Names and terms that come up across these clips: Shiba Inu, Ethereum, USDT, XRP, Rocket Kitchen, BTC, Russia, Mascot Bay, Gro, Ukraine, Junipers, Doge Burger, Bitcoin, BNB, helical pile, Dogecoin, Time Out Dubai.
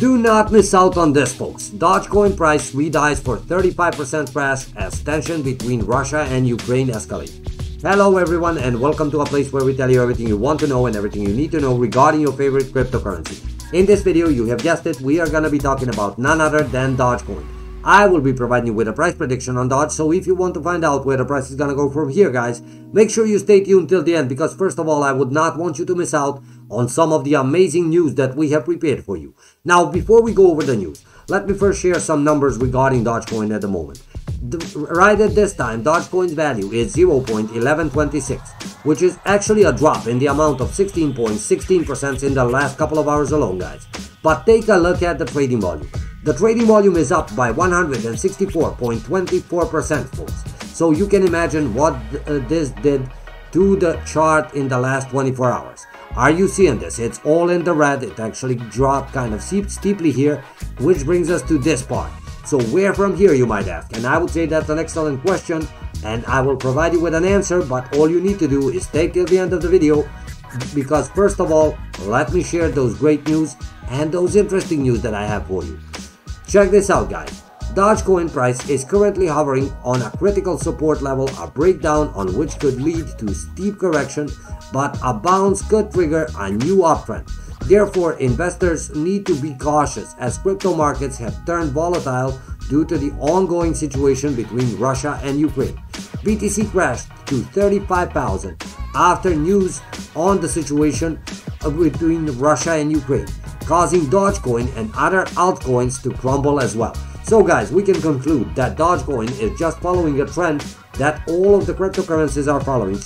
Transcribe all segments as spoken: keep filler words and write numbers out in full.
Do not miss out on this, folks. Dogecoin price redies for thirty-five percent crash as tension between Russia and Ukraine escalate. Hello everyone, and welcome to a place where we tell you everything you want to know and everything you need to know regarding your favorite cryptocurrency. In this video, you have guessed it, we are gonna be talking about none other than Dogecoin. I will be providing you with a price prediction on Doge, so if you want to find out where the price is gonna go from here, guys, make sure you stay tuned till the end, because first of all, I would not want you to miss out on some of the amazing news that we have prepared for you. Now, before we go over the news, let me first share some numbers regarding Dogecoin at the moment. The, right at this time, Dogecoin's value is zero point one one two six, which is actually a drop in the amount of sixteen point one six percent in the last couple of hours alone, guys. But take a look at the trading volume. The trading volume is up by one hundred sixty-four point two four percent, folks. So you can imagine what th uh, this did to the chart in the last twenty-four hours. Are you seeing this? It's all in the red. It actually dropped kind of steep, steeply here, which brings us to this part. So where from here, you might ask? And I would say that's an excellent question, and I will provide you with an answer, but all you need to do is stay till the end of the video, because first of all, let me share those great news and those interesting news that I have for you. Check this out, guys. Dogecoin price is currently hovering on a critical support level, a breakdown on which could lead to steep correction, but a bounce could trigger a new uptrend. Therefore, investors need to be cautious as crypto markets have turned volatile due to the ongoing situation between Russia and Ukraine. B T C crashed to thirty-five thousand after news on the situation between Russia and Ukraine, causing Dogecoin and other altcoins to crumble as well. So guys, we can conclude that Dogecoin is just following a trend that all of the cryptocurrencies are following.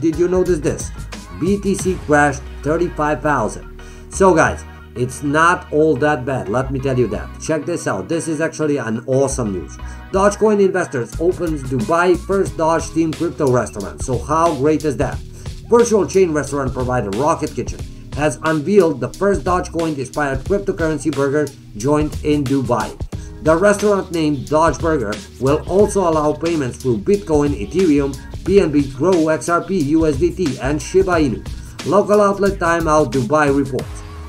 Did you notice this? B T C crashed thirty-five thousand. So guys, it's not all that bad, let me tell you that. Check this out, this is actually an awesome news. Dogecoin investors opens Dubai first Doge themed crypto restaurant. So how great is that? Virtual chain restaurant provider Rocket Kitchen has unveiled the first Dogecoin inspired cryptocurrency burger joint in Dubai. The restaurant named Doge Burger will also allow payments through Bitcoin, Ethereum, B N B, Gro, X R P, U S D T, and Shiba Inu. Local outlet Time Out Dubai reports.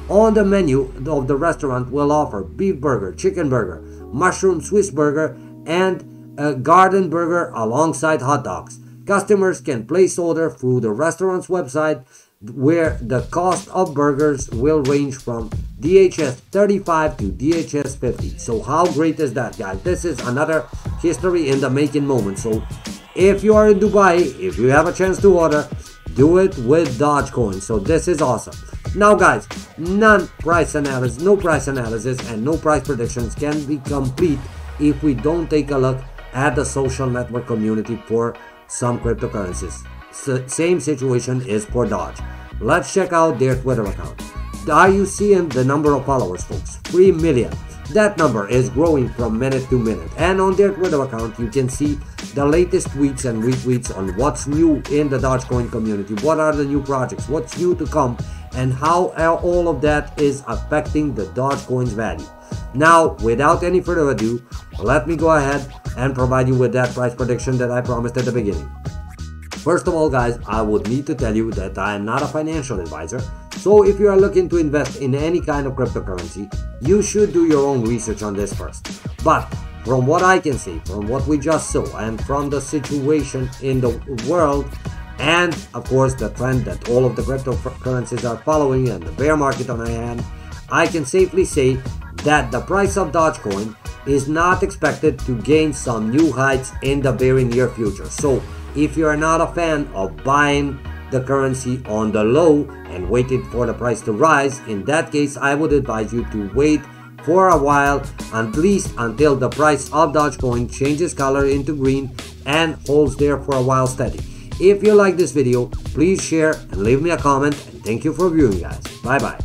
On the menu of the restaurant will offer beef burger, chicken burger, mushroom Swiss burger, and a garden burger alongside hot dogs. Customers can place order through the restaurant's website, where the cost of burgers will range from D H S thirty-five to D H S fifty. So how great is that, guys? This is another history in the making moment. So if you are in Dubai, if you have a chance to order, do it with Dogecoin. So this is awesome. Now guys, none price analysis, no price analysis and no price predictions can be complete if we don't take a look at the social network community for some cryptocurrencies. Same situation is for Doge. Let's check out their Twitter account. Are you seeing the number of followers, folks? three million. That number is growing from minute to minute. And on their Twitter account, you can see the latest tweets and retweets on what's new in the Dogecoin community. What are the new projects? What's new to come? And how all of that is affecting the Dogecoin's value. Now, without any further ado, let me go ahead and provide you with that price prediction that I promised at the beginning. First of all, guys, I would need to tell you that I am not a financial advisor, so if you are looking to invest in any kind of cryptocurrency, you should do your own research on this first. But from what I can see, from what we just saw, and from the situation in the world, and of course the trend that all of the cryptocurrencies are following and the bear market on our hand, I can safely say that the price of Dogecoin is not expected to gain some new heights in the very near future. So if you are not a fan of buying the currency on the low and waiting for the price to rise, in that case, I would advise you to wait for a while, at least until the price of Dogecoin changes color into green and holds there for a while steady. If you like this video, please share and leave me a comment, and thank you for viewing, guys. Bye bye.